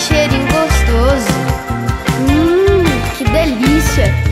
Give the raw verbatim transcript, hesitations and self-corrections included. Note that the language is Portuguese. cheirinho gostoso. Hum, que delícia!